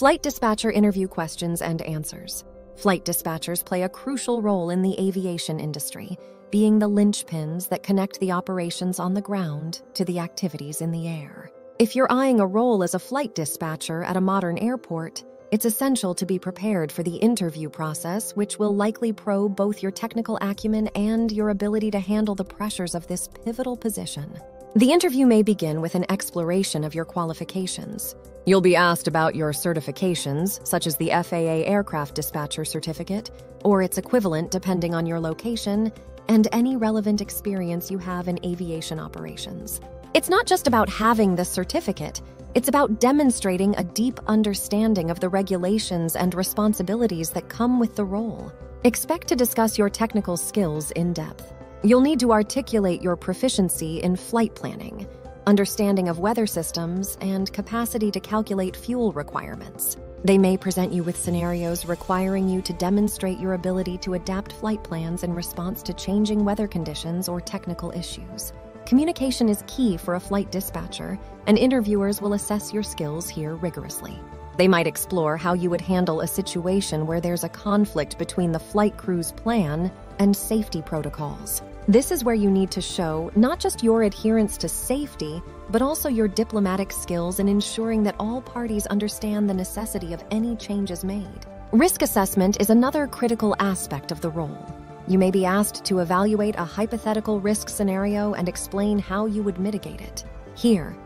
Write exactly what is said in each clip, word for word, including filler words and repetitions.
Flight dispatcher interview questions and answers. Flight dispatchers play a crucial role in the aviation industry, being the linchpins that connect the operations on the ground to the activities in the air. If you're eyeing a role as a flight dispatcher at a modern airport, it's essential to be prepared for the interview process, which will likely probe both your technical acumen and your ability to handle the pressures of this pivotal position. The interview may begin with an exploration of your qualifications. You'll be asked about your certifications, such as the F A A Aircraft Dispatcher Certificate, or its equivalent depending on your location, and any relevant experience you have in aviation operations. It's not just about having the certificate, it's about demonstrating a deep understanding of the regulations and responsibilities that come with the role. Expect to discuss your technical skills in depth. You'll need to articulate your proficiency in flight planning, understanding of weather systems, and capacity to calculate fuel requirements. They may present you with scenarios requiring you to demonstrate your ability to adapt flight plans in response to changing weather conditions or technical issues. Communication is key for a flight dispatcher, and interviewers will assess your skills here rigorously. They might explore how you would handle a situation where there's a conflict between the flight crew's plan and safety protocols. This is where you need to show not just your adherence to safety, but also your diplomatic skills in ensuring that all parties understand the necessity of any changes made. Risk assessment is another critical aspect of the role. You may be asked to evaluate a hypothetical risk scenario and explain how you would mitigate it. Here,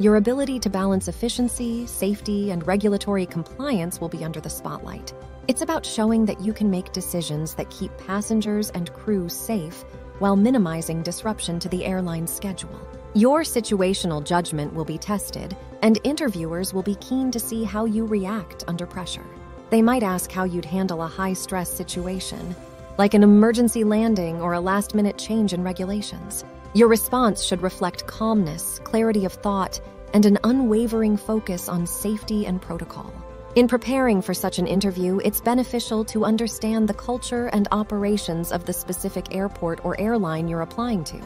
your ability to balance efficiency, safety, and regulatory compliance will be under the spotlight. It's about showing that you can make decisions that keep passengers and crew safe while minimizing disruption to the airline's schedule. Your situational judgment will be tested, and interviewers will be keen to see how you react under pressure. They might ask how you'd handle a high-stress situation, like an emergency landing or a last-minute change in regulations. Your response should reflect calmness, clarity of thought, and an unwavering focus on safety and protocol. In preparing for such an interview, it's beneficial to understand the culture and operations of the specific airport or airline you're applying to.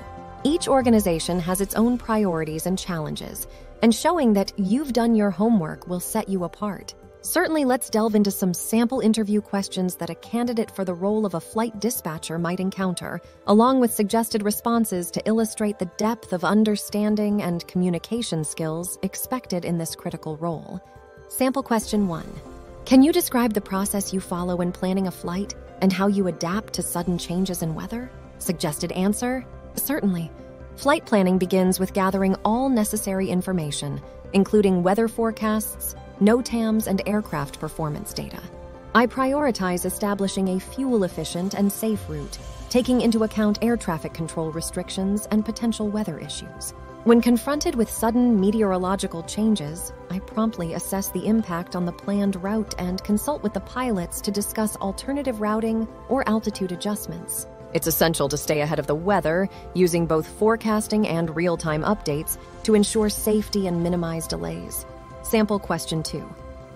Each organization has its own priorities and challenges, and showing that you've done your homework will set you apart. Certainly, let's delve into some sample interview questions that a candidate for the role of a flight dispatcher might encounter, along with suggested responses to illustrate the depth of understanding and communication skills expected in this critical role. Sample question one. Can you describe the process you follow when planning a flight and how you adapt to sudden changes in weather? Suggested answer? Certainly. Flight planning begins with gathering all necessary information, including weather forecasts, NOTAMs, and aircraft performance data. I prioritize establishing a fuel-efficient and safe route, taking into account air traffic control restrictions and potential weather issues. When confronted with sudden meteorological changes, I promptly assess the impact on the planned route and consult with the pilots to discuss alternative routing or altitude adjustments. It's essential to stay ahead of the weather, using both forecasting and real-time updates to ensure safety and minimize delays. Sample question two.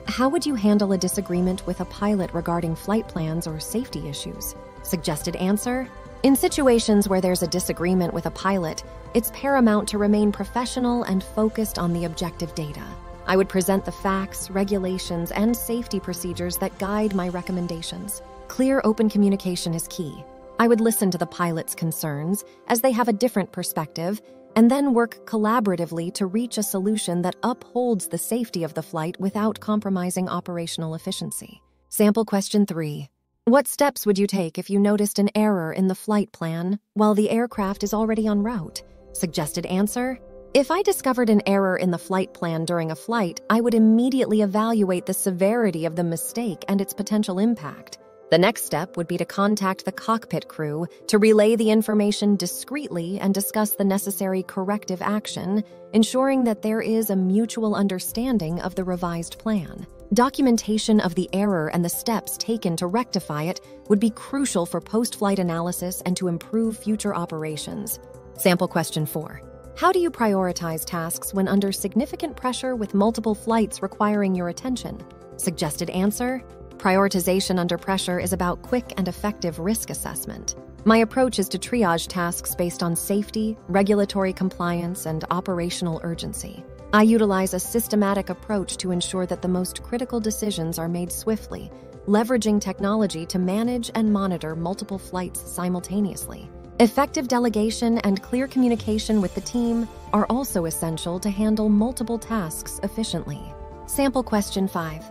How would you handle a disagreement with a pilot regarding flight plans or safety issues? Suggested answer? In situations where there's a disagreement with a pilot, it's paramount to remain professional and focused on the objective data. I would present the facts, regulations, and safety procedures that guide my recommendations. Clear, open communication is key. I would listen to the pilot's concerns, as they have a different perspective, and then work collaboratively to reach a solution that upholds the safety of the flight without compromising operational efficiency. Sample question three. What steps would you take if you noticed an error in the flight plan while the aircraft is already en route? Suggested answer? If I discovered an error in the flight plan during a flight, I would immediately evaluate the severity of the mistake and its potential impact. The next step would be to contact the cockpit crew to relay the information discreetly and discuss the necessary corrective action, ensuring that there is a mutual understanding of the revised plan. Documentation of the error and the steps taken to rectify it would be crucial for post-flight analysis and to improve future operations. Sample question four. How do you prioritize tasks when under significant pressure with multiple flights requiring your attention? Suggested answer? Prioritization under pressure is about quick and effective risk assessment. My approach is to triage tasks based on safety, regulatory compliance, and operational urgency. I utilize a systematic approach to ensure that the most critical decisions are made swiftly, leveraging technology to manage and monitor multiple flights simultaneously. Effective delegation and clear communication with the team are also essential to handle multiple tasks efficiently. Sample question five.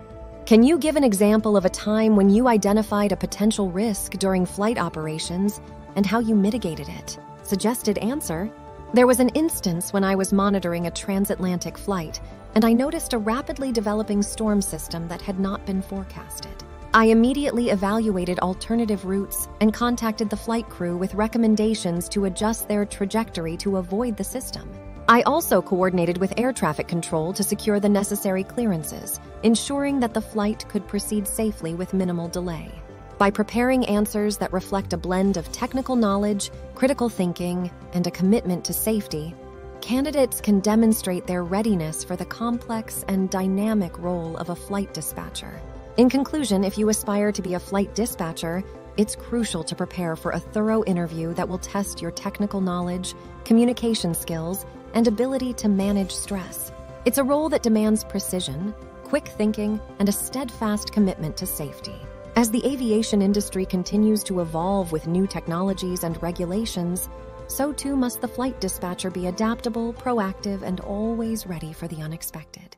Can you give an example of a time when you identified a potential risk during flight operations and how you mitigated it? Suggested answer. There was an instance when I was monitoring a transatlantic flight, and I noticed a rapidly developing storm system that had not been forecasted. I immediately evaluated alternative routes and contacted the flight crew with recommendations to adjust their trajectory to avoid the system. I also coordinated with air traffic control to secure the necessary clearances, ensuring that the flight could proceed safely with minimal delay. By preparing answers that reflect a blend of technical knowledge, critical thinking, and a commitment to safety, candidates can demonstrate their readiness for the complex and dynamic role of a flight dispatcher. In conclusion, if you aspire to be a flight dispatcher, it's crucial to prepare for a thorough interview that will test your technical knowledge, communication skills, and ability to manage stress. It's a role that demands precision, quick thinking, and a steadfast commitment to safety. As the aviation industry continues to evolve with new technologies and regulations, so too must the flight dispatcher be adaptable, proactive, and always ready for the unexpected.